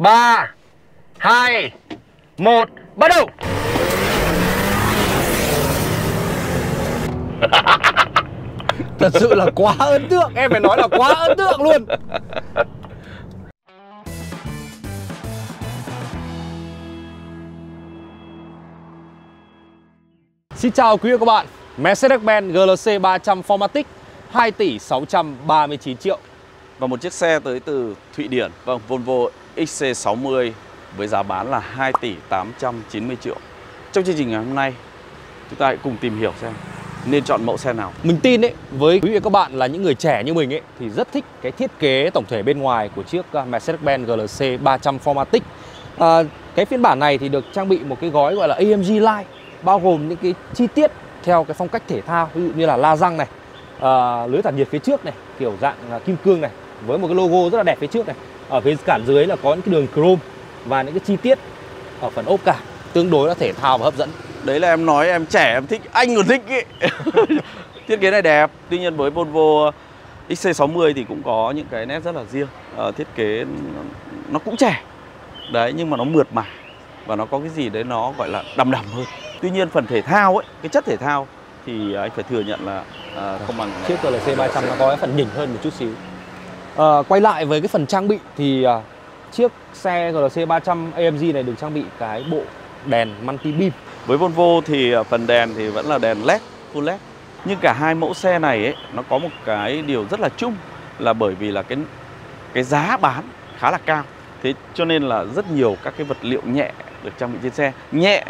3, 2, 1, bắt đầu. Thật sự là quá ấn tượng, em phải nói là quá ấn tượng luôn. Xin chào quý vị và các bạn. Mercedes-Benz GLC 300 4MATIC 2 tỷ 639 triệu. Và một chiếc xe tới từ Thụy Điển, vâng, Volvo XC60 với giá bán là 2 tỷ 890 triệu. Trong chương trình ngày hôm nay, chúng ta hãy cùng tìm hiểu xem nên chọn mẫu xe nào. Mình tin đấy, với quý vị và các bạn là những người trẻ như mình ấy, thì rất thích cái thiết kế tổng thể bên ngoài của chiếc Mercedes-Benz GLC 300 4MATIC. Cái phiên bản này thì được trang bị một cái gói gọi là AMG Line, bao gồm những cái chi tiết theo cái phong cách thể thao, ví dụ như là la răng này, lưới tản nhiệt phía trước này, kiểu dạng kim cương này, với một cái logo rất là đẹp phía trước này. Ở phía cản dưới là có những cái đường chrome và những cái chi tiết ở phần ốp cả tương đối là thể thao và hấp dẫn. Đấy là em nói em trẻ em thích, anh còn thích ấy. Thiết kế này đẹp. Tuy nhiên với Volvo XC60 thì cũng có những cái nét rất là riêng. Thiết kế nó cũng trẻ đấy, nhưng mà nó mượt mà và nó có cái gì đấy nó gọi là đầm đầm hơn. Tuy nhiên phần thể thao ấy, cái chất thể thao thì anh phải thừa nhận là không bằng chiếc GLC 300 nó có cái phần nhỉnh hơn một chút xíu. Quay lại với cái phần trang bị thì chiếc xe GLC 300 AMG này được trang bị cái bộ đèn multi beam. Với Volvo thì phần đèn thì vẫn là đèn LED, full LED. Nhưng cả hai mẫu xe này ấy, nó có một cái điều rất là chung là bởi vì là cái giá bán khá là cao. Thế cho nên là rất nhiều các cái vật liệu nhẹ được trang bị trên xe, nhẹ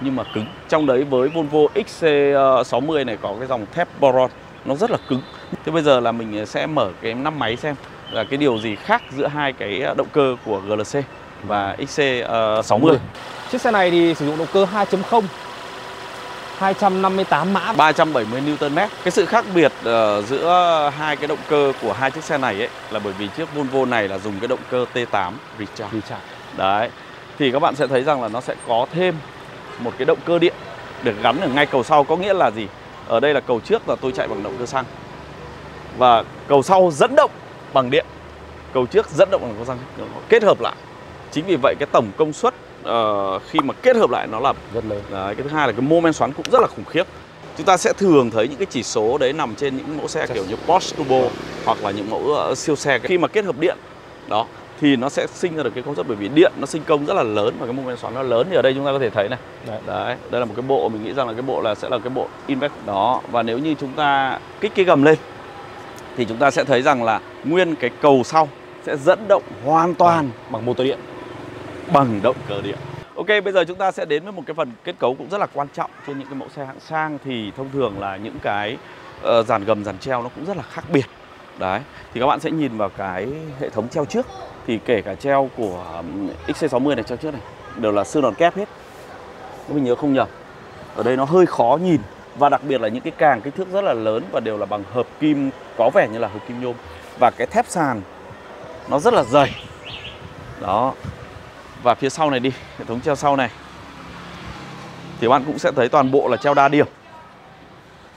nhưng mà cứng. Trong đấy với Volvo XC60 này có cái dòng thép Boron, nó rất là cứng. Thế bây giờ là mình sẽ mở cái nắp máy xem là cái điều gì khác giữa hai cái động cơ của GLC và XC60. Chiếc xe này thì sử dụng động cơ 2.0, 258 mã, 370 Nm. Cái sự khác biệt giữa hai cái động cơ của hai chiếc xe này ấy, là bởi vì chiếc Volvo này là dùng cái động cơ T8 Recharge. Đấy, thì các bạn sẽ thấy rằng là nó sẽ có thêm một cái động cơ điện được gắn ở ngay cầu sau. Có nghĩa là gì? Ở đây là cầu trước là tôi chạy bằng động cơ xăng, và cầu sau dẫn động bằng điện, cầu trước dẫn động bằng cầu xăng, kết hợp lại. Chính vì vậy cái tổng công suất khi mà kết hợp lại nó là rất lớn. Đấy, cái thứ hai là cái mô men xoắn cũng rất là khủng khiếp. Chúng ta sẽ thường thấy những cái chỉ số đấy nằm trên những mẫu xe kiểu như Porsche Turbo hoặc là những mẫu siêu xe. Khi mà kết hợp điện đó thì nó sẽ sinh ra được cái công suất, bởi vì điện nó sinh công rất là lớn và cái mô men xoắn nó lớn. Thì ở đây chúng ta có thể thấy này, đấy, đây là một cái bộ, mình nghĩ rằng là cái bộ là sẽ là cái bộ Invex đó. Và nếu như chúng ta kích cái gầm lên thì chúng ta sẽ thấy rằng là nguyên cái cầu sau sẽ dẫn động hoàn toàn bằng motor điện, bằng động cơ điện. Ok, bây giờ chúng ta sẽ đến với một cái phần kết cấu cũng rất là quan trọng. Trên những cái mẫu xe hạng sang thì thông thường là những cái dàn gầm, dàn treo nó cũng rất là khác biệt. Đấy, thì các bạn sẽ nhìn vào cái hệ thống treo trước. Thì kể cả treo của XC60 này, treo trước này đều là sơn đòn kép hết, nếu mình nhớ không nhầm. Ở đây nó hơi khó nhìn, và đặc biệt là những cái càng kích thước rất là lớn và đều là bằng hợp kim, có vẻ như là hợp kim nhôm. Và cái thép sàn nó rất là dày. Đó. Và phía sau này đi, hệ thống treo sau này thì bạn cũng sẽ thấy toàn bộ là treo đa điểm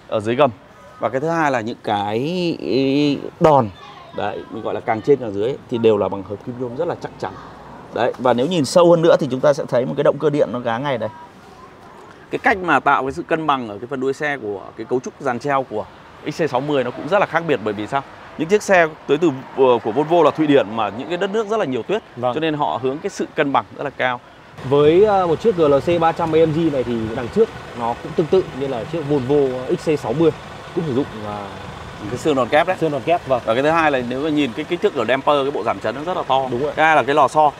ở dưới gầm. Và cái thứ hai là những cái đòn, đấy, mình gọi là càng trên càng dưới, thì đều là bằng hợp kim nhôm rất là chắc chắn. Đấy, và nếu nhìn sâu hơn nữa thì chúng ta sẽ thấy một cái động cơ điện nó gá ngay đây. Cái cách mà tạo cái sự cân bằng ở cái phần đuôi xe của cái cấu trúc dàn treo của XC60 nó cũng rất là khác biệt. Bởi vì sao? Những chiếc xe tới từ của Volvo là Thụy Điển, mà những cái đất nước rất là nhiều tuyết, vâng, cho nên họ hướng cái sự cân bằng rất là cao. Với một chiếc GLC 300 AMG này thì đằng trước nó cũng tương tự như là chiếc Volvo XC60, cũng sử dụng cái xương đòn kép đấy. Xương đòn kép, vâng. Và cái thứ hai là nếu mà nhìn cái kích thước của damper, cái bộ giảm chấn nó rất là to. Đúng rồi. Cái hai là cái lò xo.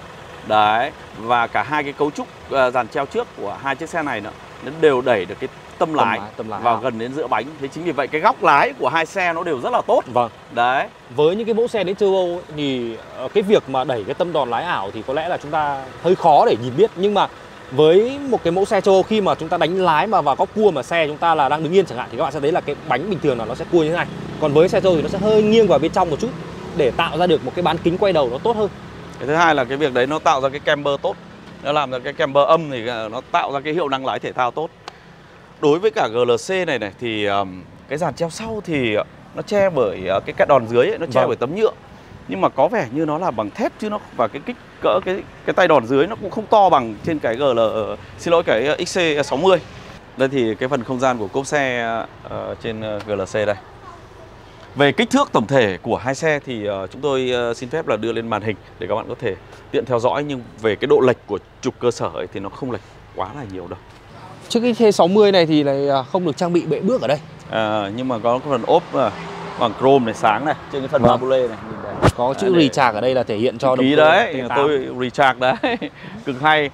Đấy, và cả hai cái cấu trúc dàn treo trước của hai chiếc xe này nữa, nó đều đẩy được cái tấm lái vào gần đến giữa bánh. Thế chính vì vậy cái góc lái của hai xe nó đều rất là tốt. Vâng. Đấy. Với những cái mẫu xe đến châu Âu thì cái việc mà đẩy cái tâm đòn lái ảo thì có lẽ là chúng ta hơi khó để nhìn biết. Nhưng mà với một cái mẫu xe châu Âu, khi mà chúng ta đánh lái mà vào góc cua mà xe chúng ta là đang đứng yên chẳng hạn, thì các bạn sẽ thấy là cái bánh bình thường là nó sẽ cua như thế này. Còn với xe châu Âu thì nó sẽ hơi nghiêng vào bên trong một chút để tạo ra được một cái bán kính quay đầu nó tốt hơn. Cái thứ hai là cái việc đấy nó tạo ra cái camber tốt, nó làm ra cái camber âm, thì nó tạo ra cái hiệu năng lái thể thao tốt. Đối với cả GLC này thì cái dàn treo sau thì nó che bởi cái đòn dưới ấy, nó che bởi tấm nhựa. nhưng mà có vẻ như nó là bằng thép chứ nó, và cái kích cỡ cái tay đòn dưới nó cũng không to bằng trên cái cái XC60. Đây thì cái phần không gian của cốp xe trên GLC đây. Về kích thước tổng thể của hai xe thì chúng tôi xin phép là đưa lên màn hình để các bạn có thể tiện theo dõi, nhưng về cái độ lệch của trục cơ sở ấy thì nó không lệch quá là nhiều đâu. Chiếc XC60 này thì là không được trang bị bệ bước ở đây. Nhưng mà có phần ốp bằng chrome này, sáng này, trên cái phần abule này nhìn đây. Có chữ Recharge ở đây là thể hiện cho đồng hồ đấy, tôi Recharge đấy. Cực hay.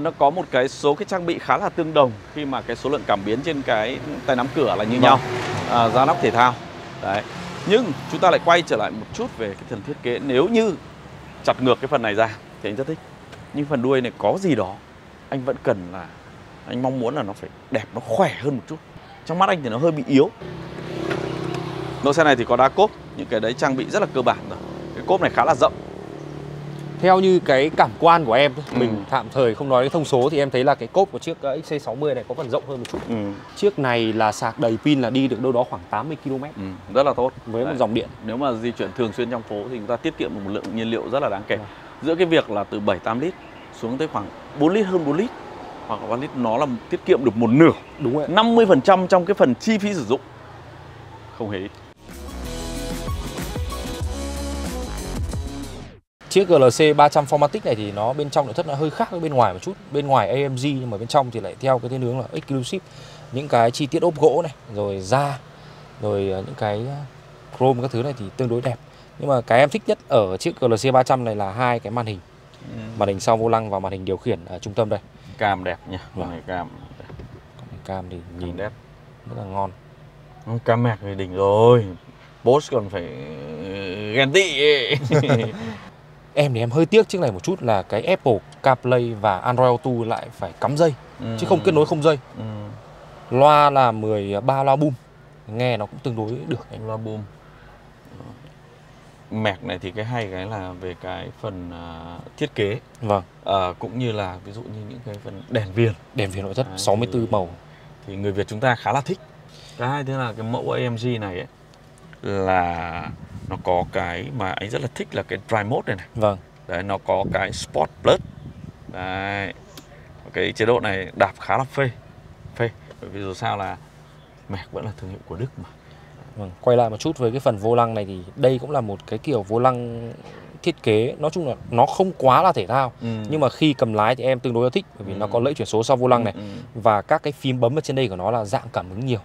Nó có một cái số cái trang bị khá là tương đồng khi mà cái số lượng cảm biến trên cái tay nắm cửa là như nhau. Giá nóc thể thao. Đấy. Nhưng chúng ta lại quay trở lại một chút về cái phần thiết kế. Nếu như chặt ngược cái phần này ra thì anh rất thích, nhưng phần đuôi này có gì đó anh vẫn cần là, anh mong muốn là nó phải đẹp, nó khỏe hơn một chút. Trong mắt anh thì nó hơi bị yếu. Nô xe này thì có đá cốp, những cái đấy trang bị rất là cơ bản rồi. Cái cốp này khá là rộng. Theo như cái cảm quan của em, mình tạm thời không nói cái thông số, thì em thấy là cái cốp của chiếc XC60 này có phần rộng hơn một chút. Chiếc này là sạc đầy pin là đi được đâu đó khoảng 80 km. Rất là tốt. Với một dòng điện, nếu mà di chuyển thường xuyên trong phố thì chúng ta tiết kiệm được một lượng nhiên liệu rất là đáng kể. Giữa cái việc là từ 7-8 lít xuống tới khoảng 4 lít, hơn 4 lít hoặc là 3 lít, nó là tiết kiệm được một nửa. Đúng rồi. 50% trong cái phần chi phí sử dụng. Không hề ít. Chiếc GLC 300 4MATIC này thì nó bên trong nội thất nó hơi khác với bên ngoài một chút. Bên ngoài AMG nhưng mà bên trong thì lại theo cái thiên hướng là exclusive. Những cái chi tiết ốp gỗ này, rồi da, rồi những cái chrome các thứ này thì tương đối đẹp. Nhưng mà cái em thích nhất ở chiếc GLC 300 này là hai cái màn hình. Màn hình sau vô lăng và màn hình điều khiển ở trung tâm đây. Cam đẹp nhỉ. Cam thì nhìn đẹp, rất là ngon. Cam mạc thì đỉnh rồi, Porsche còn phải ghen tị. Em thì em hơi tiếc chiếc này một chút là cái Apple CarPlay và Android Auto lại phải cắm dây, chứ không kết nối không dây. Loa là 13 loa boom, nghe nó cũng tương đối được. Loa boom. Mạc này thì cái hay cái là về cái phần thiết kế, cũng như là ví dụ như những cái phần đèn viền nội thất 64 màu thì người Việt chúng ta khá là thích. Cái hai thế là cái mẫu AMG này ấy, là nó có cái mà anh rất là thích là cái Drive Mode này này. Đấy, nó có cái Sport Plus. Đấy. Cái chế độ này đạp khá là phê. Bởi vì dù sao là mạc vẫn là thương hiệu của Đức mà. Quay lại một chút với cái phần vô lăng này thì đây cũng là một cái kiểu vô lăng thiết kế, nói chung là nó không quá là thể thao, nhưng mà khi cầm lái thì em tương đối thích, bởi vì nó có lẫy chuyển số sau vô lăng này, và các cái phím bấm ở trên đây của nó là dạng cảm ứng nhiều,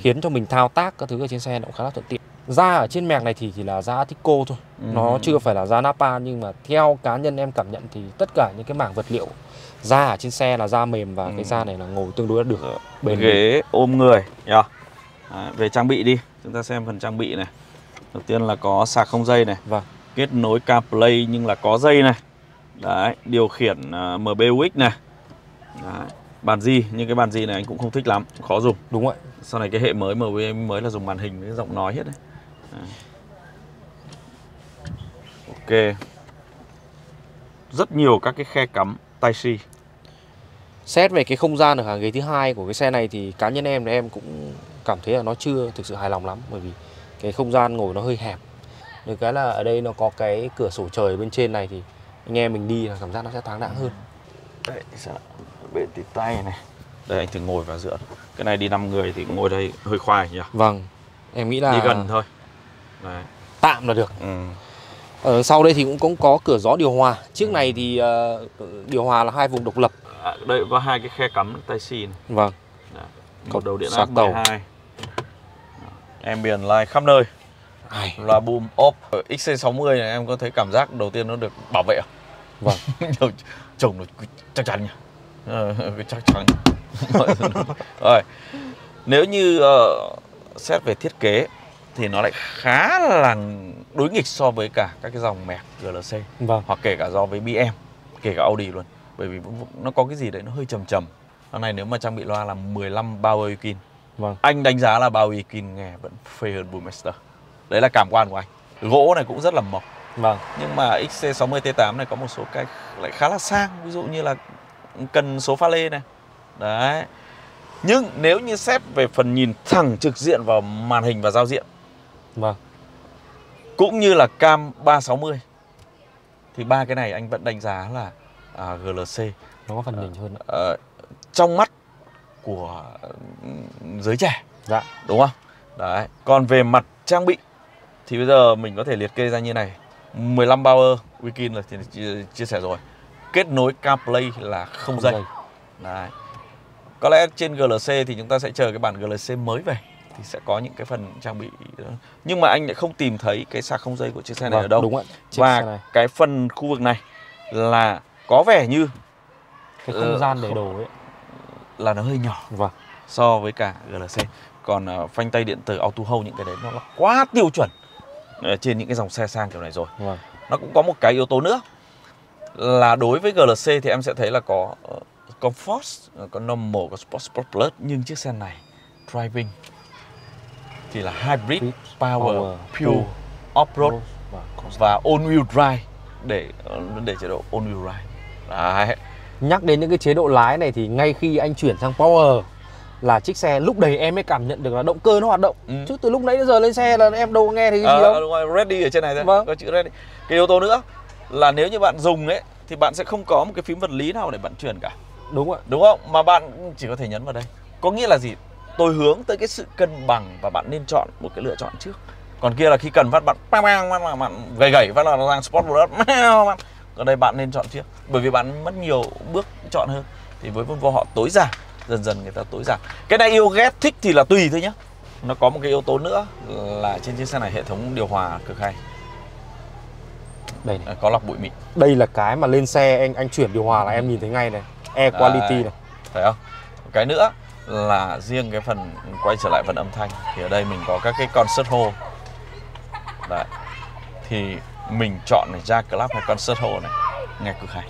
khiến cho mình thao tác các thứ ở trên xe nó cũng khá là thuận tiện. Da ở trên mạc này thì chỉ là da Tico thôi, nó chưa phải là da Napa, nhưng mà theo cá nhân em cảm nhận thì tất cả những cái mảng vật liệu da ở trên xe là da mềm, và cái da này là ngồi tương đối được bền. Ghế ôm người. Về trang bị đi, chúng ta xem phần trang bị này. Đầu tiên là có sạc không dây này, kết nối CarPlay nhưng là có dây này. Đấy, điều khiển MBUX này. Đấy, bàn di, nhưng cái bàn di này anh cũng không thích lắm, khó dùng. Đúng rồi. Sau này cái hệ mới mới là dùng màn hình với giọng nói hết đấy. Ok. Rất nhiều các cái khe cắm Type-C. Xét về cái không gian ở hàng ghế thứ hai của cái xe này thì cá nhân em cũng cảm thấy là nó chưa thực sự hài lòng lắm, bởi vì cái không gian ngồi nó hơi hẹp. Được cái là ở đây nó có cái cửa sổ trời bên trên này thì anh em mình đi là cảm giác nó sẽ thoáng đãng hơn. Đấy, bên tỉ tay này. Đây anh thử ngồi vào giữa. Cái này đi 5 người thì ngồi đây hơi khoai nhỉ? Em nghĩ là đi gần thôi. Đấy. Tạm là được. Ở sau đây thì cũng có cửa gió điều hòa. Chiếc này thì điều hòa là hai vùng độc lập. Đây có hai cái khe cắm Type-C này. Một đầu điện áp 12. Ambient Line khắp nơi. Loa boom ốp. XC60 này em có thấy cảm giác đầu tiên nó được bảo vệ không? Chồng nó chắc chắn nhỉ? Chắc chắn. Rồi. Nếu như xét về thiết kế thì nó lại khá là đối nghịch so với cả các cái dòng mạc GLC, hoặc kể cả so với BM, kể cả Audi luôn. Bởi vì nó có cái gì đấy nó hơi trầm. Con này nếu mà trang bị loa là 15 Bowiekin. Anh đánh giá là Bowiekin nghe vẫn phê hơn Burmester. Đấy là cảm quan của anh. Gỗ này cũng rất là mộc. Nhưng mà XC60 T8 này có một số cái lại khá là sang, ví dụ như là cần số pha lê này. Đấy. Nhưng nếu như xét về phần nhìn thẳng trực diện vào màn hình và giao diện. cũng như là cam 360. Thì ba cái này anh vẫn đánh giá là GLC nó có phần đỉnh hơn trong mắt của giới trẻ. Dạ, đúng không? Đấy. Còn về mặt trang bị thì bây giờ mình có thể liệt kê ra như này: 15 power, Wikin là chia sẻ rồi, kết nối CarPlay là không dây. Đấy. Có lẽ trên GLC thì chúng ta sẽ chờ cái bản GLC mới về thì sẽ có những cái phần trang bị, nhưng mà anh lại không tìm thấy cái sạc không dây của chiếc xe này ở đâu. Đúng ạ. Và cái phần khu vực này là có vẻ như cái không gian để đồ ấy là nó hơi nhỏ so với cả GLC. Còn phanh tay điện tử Auto Hold, những cái đấy nó là quá tiêu chuẩn trên những cái dòng xe sang kiểu này rồi. Nó cũng có một cái yếu tố nữa là đối với GLC thì em sẽ thấy là có Comfort, có Normal, có Sport, Sport Plus, nhưng chiếc xe này Driving thì là Hybrid, Power, Pure, Off-road và All-wheel drive, để chế độ All-wheel drive. Đấy. Nhắc đến những cái chế độ lái này thì ngay khi anh chuyển sang Power là chiếc xe lúc đấy em mới cảm nhận được là động cơ nó hoạt động. Chứ từ lúc nãy đến giờ lên xe là em đâu nghe thấy cái gì đâu. Đúng rồi, Ready ở trên này thôi. Có chữ Ready. Cái yếu tố nữa là nếu như bạn dùng ấy thì bạn sẽ không có một cái phím vật lý nào để bạn chuyển cả. Đúng rồi. Đúng không? Mà bạn chỉ có thể nhấn vào đây. Có nghĩa là gì? Tôi hướng tới cái sự cân bằng và bạn nên chọn một cái lựa chọn trước. Còn kia là khi cần phát bạn gầy phát là nó sang Sport Plus. Còn đây bạn nên chọn trước, bởi vì bạn mất nhiều bước chọn hơn. Thì với Volvo họ tối giản, dần dần người ta tối giản. Cái này yêu ghét thích thì là tùy thôi nhá. Nó có một cái yếu tố nữa là trên chiếc xe này hệ thống điều hòa cực hay. Đây này, có lọc bụi mịn. Đây là cái mà lên xe anh chuyển điều hòa là em nhìn thấy ngay này. Air Quality này, phải không? Cái nữa là riêng cái phần quay trở lại phần âm thanh thì ở đây mình có các cái concert hall. Đấy. Thì mình chọn này, ra club hay concert hall này, nghe cực hay.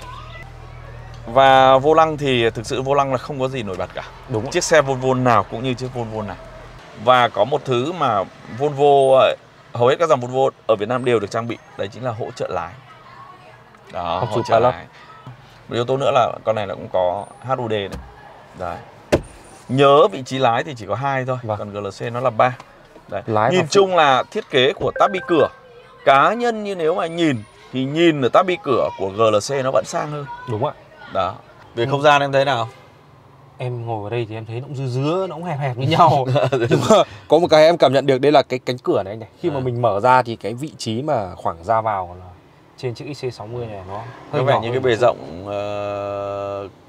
Và vô lăng thì thực sự vô lăng là không có gì nổi bật cả. Đúng. Chiếc xe Volvo nào cũng như chiếc Volvo này. Và có một thứ mà Volvo, hầu hết các dòng Volvo ở Việt Nam đều được trang bị, đấy chính là hỗ trợ lái. Đó, hỗ trợ lái. Một yếu tố nữa là con này là cũng có HUD này. Đấy. Nhớ vị trí lái thì chỉ có 2 thôi, còn GLC nó là 3. Đấy. Nhìn chung là thiết kế của táp bi cửa, cá nhân như nếu mà nhìn thì nhìn ở táp bi cửa của GLC nó vẫn sang hơn. Đúng ạ. Đó. Về không gian em thấy nào? Em ngồi ở đây thì em thấy nó cũng dứa, nó cũng hẹp như nhau. Nhưng mà có một cái em cảm nhận được đây là cái cánh cửa này anh này. Khi mà mình mở ra thì cái vị trí mà khoảng ra vào là trên chiếc XC60 này nó hơi vẻ như cái bề rộng,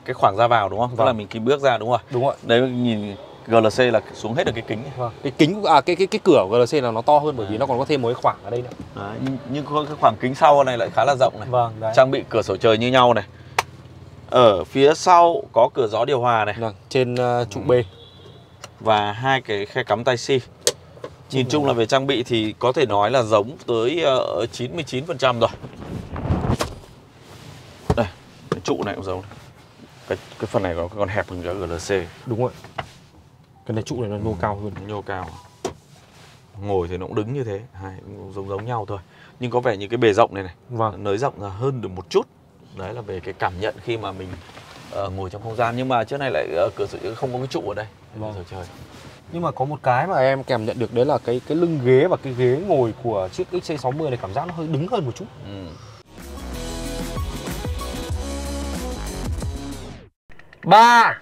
cái khoảng ra vào, đúng không? Tức là mình khi bước ra, đúng rồi. Đúng rồi. Đấy, nhìn GLC là xuống hết được cái kính. Cái kính cái cửa của GLC là nó to hơn, bởi vì nó còn có thêm một cái khoảng ở đây nữa. Đấy. Nhưng cái khoảng kính sau này lại khá là rộng này. Vâng, đấy. Trang bị cửa sổ trời như nhau này. Ở phía sau có cửa gió điều hòa này, trên trụ B và 2 cái khe cắm tay C. Nhìn chung là về trang bị thì có thể nói là giống tới 99% rồi. Đây, cái trụ này cũng giống. Cái phần này nó còn hẹp hơn cái GLC. Đúng rồi. Cái này trụ này nó nhô cao hơn. Nhô cao. Ngồi thì nó cũng đứng như thế, giống nhau thôi. Nhưng có vẻ như cái bề rộng này này, nới rộng là hơn được một chút. Đấy là về cái cảm nhận khi mà mình ngồi trong không gian. Nhưng mà trước này lại cửa sổ không có cái trụ ở đây. Trời. Nhưng mà có một cái mà em cảm nhận được đấy là cái lưng ghế và cái ghế ngồi của chiếc XC60 này cảm giác nó hơi đứng hơn một chút. Ba,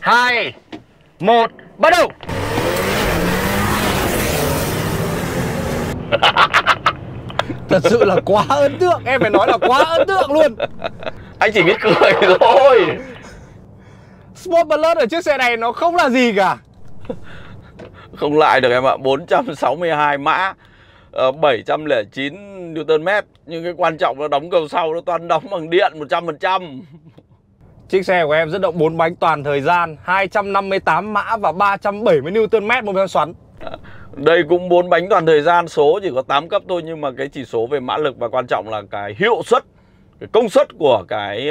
2, 1, bắt đầu. Thật sự là quá ấn tượng, em phải nói là quá ấn tượng luôn. Anh chỉ biết cười thôi. Sport Plus ở chiếc xe này nó không là gì cả. Không lại được em ạ, 462 mã, 709 Nm. Nhưng cái quan trọng là đóng cầu sau nó toàn đóng bằng điện 100%. Chiếc xe của em rất động 4 bánh toàn thời gian, 258 mã và 370 Nm một con xoắn. Đây cũng 4 bánh toàn thời gian, số chỉ có 8 cấp thôi, nhưng mà cái chỉ số về mã lực và quan trọng là cái hiệu suất, cái công suất của cái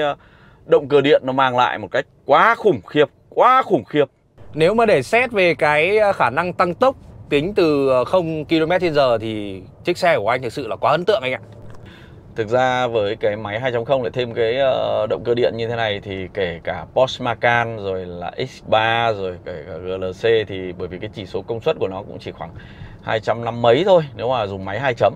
động cơ điện nó mang lại một cách quá khủng khiếp, quá khủng khiếp. Nếu mà để xét về cái khả năng tăng tốc tính từ 0 km/h thì chiếc xe của anh thực sự là quá ấn tượng anh ạ. Thực ra với cái máy 2.0 lại thêm cái động cơ điện như thế này thì kể cả Porsche Macan rồi là X3 rồi kể cả GLC thì bởi vì cái chỉ số công suất của nó cũng chỉ khoảng 200 mấy thôi nếu mà dùng máy 2 chấm.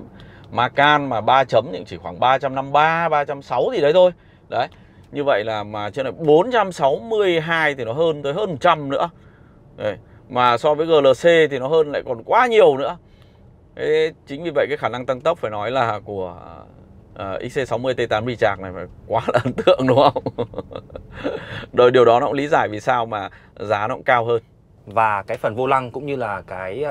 Macan mà 3 chấm thì chỉ khoảng 353, 360 gì đấy thôi. Đấy. Như vậy là mà trên này 462 thì nó hơn tới hơn 100 nữa. Đấy. Mà so với GLC thì nó hơn lại còn quá nhiều nữa. Thế chính vì vậy cái khả năng tăng tốc phải nói là của XC60 T8 Recharge này phải quá là ấn tượng, đúng không? Rồi điều đó nó cũng lý giải vì sao mà giá nó cũng cao hơn. Và cái phần vô lăng cũng như là cái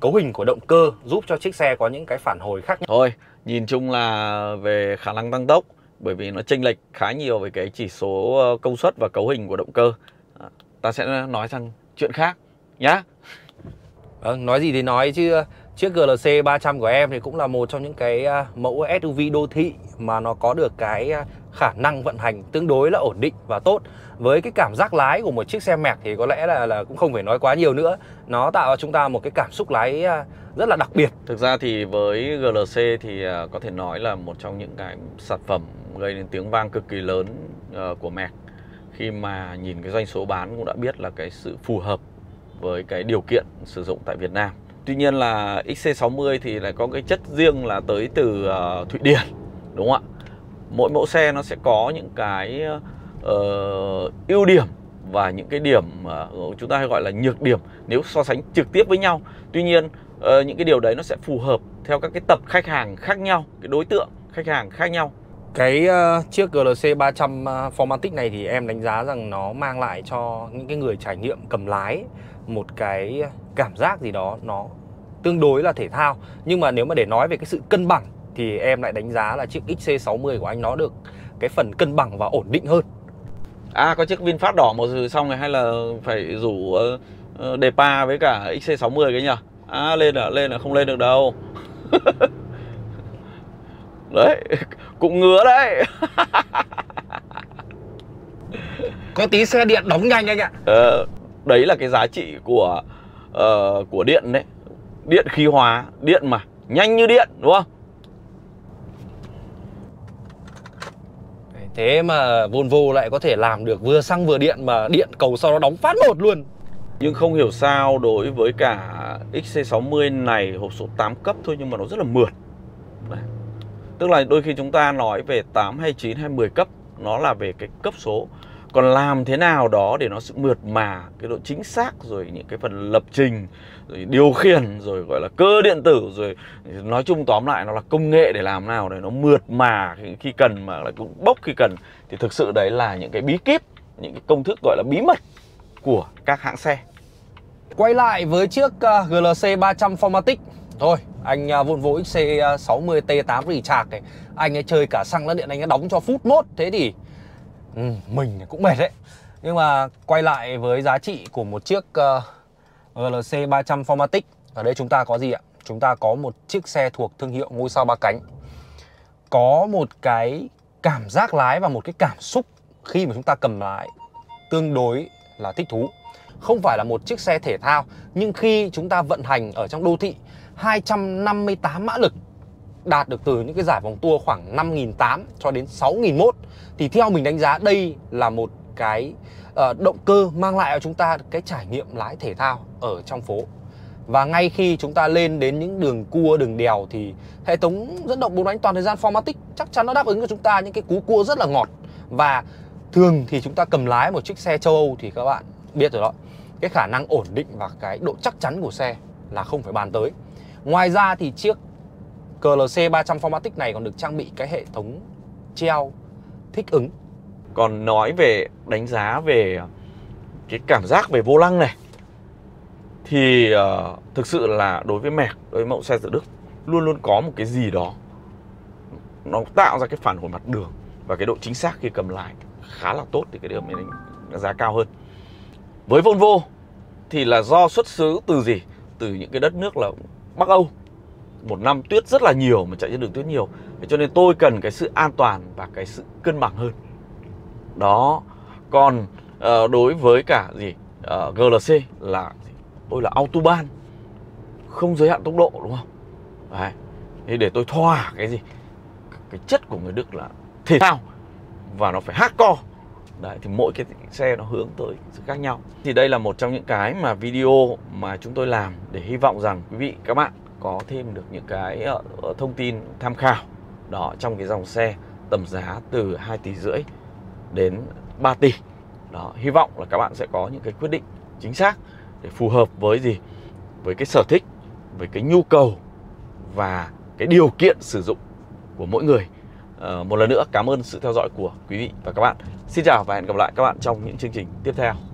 cấu hình của động cơ giúp cho chiếc xe có những cái phản hồi khác nhau. Thôi, nhìn chung là về khả năng tăng tốc, bởi vì nó chênh lệch khá nhiều về cái chỉ số công suất và cấu hình của động cơ. Ta sẽ nói sang chuyện khác nhá. Nói gì thì nói chứ chiếc GLC 300 của em thì cũng là một trong những cái mẫu SUV đô thị mà nó có được cái khả năng vận hành tương đối là ổn định và tốt. Với cái cảm giác lái của một chiếc xe mẹc thì có lẽ là cũng không phải nói quá nhiều nữa. Nó tạo cho chúng ta một cái cảm xúc lái rất là đặc biệt. Thực ra thì với GLC thì có thể nói là một trong những cái sản phẩm gây nên tiếng vang cực kỳ lớn của mẹc. Khi mà nhìn cái doanh số bán cũng đã biết là cái sự phù hợp với cái điều kiện sử dụng tại Việt Nam. Tuy nhiên là XC60 thì lại có cái chất riêng là tới từ Thụy Điển, đúng không ạ? Mỗi mẫu xe nó sẽ có những cái ưu điểm và những cái điểm chúng ta hay gọi là nhược điểm nếu so sánh trực tiếp với nhau. Tuy nhiên những cái điều đấy nó sẽ phù hợp theo các cái tập khách hàng khác nhau, cái đối tượng khách hàng khác nhau. Cái chiếc GLC 300 4MATIC này thì em đánh giá rằng nó mang lại cho những cái người trải nghiệm cầm lái một cái cảm giác gì đó nó tương đối là thể thao. Nhưng mà nếu mà để nói về cái sự cân bằng thì em lại đánh giá là chiếc XC60 của anh nó được cái phần cân bằng và ổn định hơn. À, có chiếc VinFast đỏ một giờ xong này hay là phải rủ Depa với cả XC60 cái nhỉ? À, lên là không lên được đâu. Đấy, cũng ngứa đấy. Có tí xe điện đóng nhanh anh ạ. Đấy là cái giá trị của điện đấy. Điện khí hóa, điện mà nhanh như điện, đúng không? Thế mà Volvo lại có thể làm được vừa xăng vừa điện mà điện cầu sau đó đóng phát một luôn. Nhưng không hiểu sao đối với cả XC60 này hộp số 8 cấp thôi nhưng mà nó rất là mượt. Đấy. Tức là đôi khi chúng ta nói về 8 hay 9 hay 10 cấp, nó là về cái cấp số. Còn làm thế nào đó để nó sự mượt mà, cái độ chính xác, rồi những cái phần lập trình, rồi điều khiển, rồi gọi là cơ điện tử, rồi nói chung tóm lại nó là công nghệ để làm nào để nó mượt mà khi cần mà lại cũng bốc khi cần. Thì thực sự đấy là những cái bí kíp, những cái công thức gọi là bí mật của các hãng xe. Quay lại với chiếc GLC 300 4MATIC. Thôi, anh Volvo XC60 T8 Recharge này, anh ấy chơi cả xăng lẫn điện, anh ấy đóng cho phút mốt. Thế thì mình cũng mệt đấy. Nhưng mà quay lại với giá trị của một chiếc GLC 300 4MATIC. Ở đây chúng ta có gì ạ? Chúng ta có một chiếc xe thuộc thương hiệu ngôi sao ba cánh, có một cái cảm giác lái và một cái cảm xúc khi mà chúng ta cầm lái tương đối là thích thú. Không phải là một chiếc xe thể thao, nhưng khi chúng ta vận hành ở trong đô thị, 258 mã lực đạt được từ những cái giải vòng tua khoảng 5.800 cho đến 6.001. Thì theo mình đánh giá đây là một cái động cơ mang lại cho chúng ta cái trải nghiệm lái thể thao ở trong phố. Và ngay khi chúng ta lên đến những đường cua, đường đèo thì hệ thống dẫn động 4 bánh toàn thời gian 4MATIC chắc chắn nó đáp ứng cho chúng ta những cái cú cua rất là ngọt. Và thường thì chúng ta cầm lái một chiếc xe châu Âu thì các bạn biết rồi đó, cái khả năng ổn định và cái độ chắc chắn của xe là không phải bàn tới. Ngoài ra thì chiếc GLC 300 4MATIC này còn được trang bị cái hệ thống treo thích ứng. Còn nói về đánh giá về cái cảm giác về vô lăng này thì thực sự là đối với mẹc, đối với mẫu xe từ Đức luôn luôn có một cái gì đó nó tạo ra cái phản hồi mặt đường và cái độ chính xác khi cầm lái khá là tốt, thì cái điều mình đánh giá cao hơn. Với Volvo thì là do xuất xứ từ gì? Từ những cái đất nước là Bắc Âu, một năm tuyết rất là nhiều mà chạy trên đường tuyết nhiều. Thế cho nên tôi cần cái sự an toàn và cái sự cân bằng hơn. Đó. Còn đối với cả gì GLC là tôi là Autobahn, không giới hạn tốc độ, đúng không? Đấy. Thế để tôi thỏa cái gì? Cái chất của người Đức là thể thao và nó phải hardcore. Đấy, thì mỗi cái xe nó hướng tới sự khác nhau. Thì đây là một trong những cái mà video mà chúng tôi làm để hy vọng rằng quý vị các bạn có thêm được những cái thông tin tham khảo đó trong cái dòng xe tầm giá từ 2,5 tỷ đến 3 tỷ. Đó, hy vọng là các bạn sẽ có những cái quyết định chính xác để phù hợp với gì? Với cái sở thích, với cái nhu cầu và cái điều kiện sử dụng của mỗi người. Một lần nữa cảm ơn sự theo dõi của quý vị và các bạn. Xin chào và hẹn gặp lại các bạn trong những chương trình tiếp theo.